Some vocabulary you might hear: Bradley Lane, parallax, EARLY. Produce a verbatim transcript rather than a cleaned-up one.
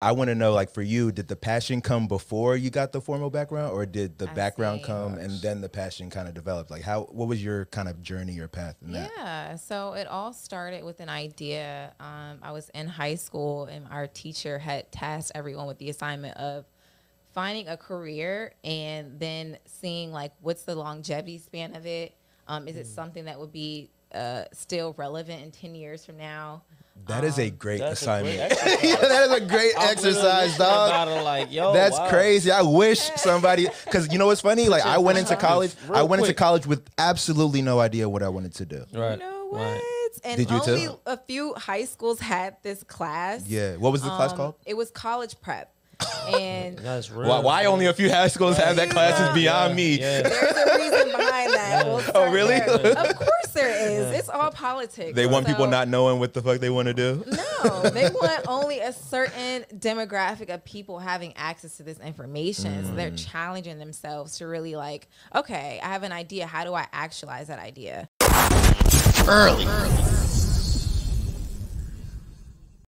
I want to know, like, for you, did the passion come before you got the formal background, or did the I background see. come Gosh. and then the passion kind of developed? Like, how, what was your kind of journey or path in that? Yeah, so it all started with an idea. Um, I was in high school, and our teacher had tasked everyone with the assignment of finding a career and then seeing, like, what's the longevity span of it? Um, is mm. it something that would be uh, still relevant in ten years from now? That is a great um, assignment. A great yeah, that is a great I exercise, dog. Like, yo, that's wow. crazy. I wish somebody, because you know what's funny? Like, I went into college. Real I went quick. into college with absolutely no idea what I wanted to do. Right. You know what? Right. And Did you only too? a few high schools had this class. Yeah. What was the um, class called? It was college prep. And that's real. Why, why only a few high schools have that class is beyond yeah, me. Yeah. There's a reason behind that. We'll oh, really? Of course there is. Yeah. It's all politics. They want so, people not knowing what the fuck they want to do? No. They want only a certain demographic of people having access to this information. Mm. So they're challenging themselves to really like, okay, I have an idea. How do I actualize that idea? Early. Early.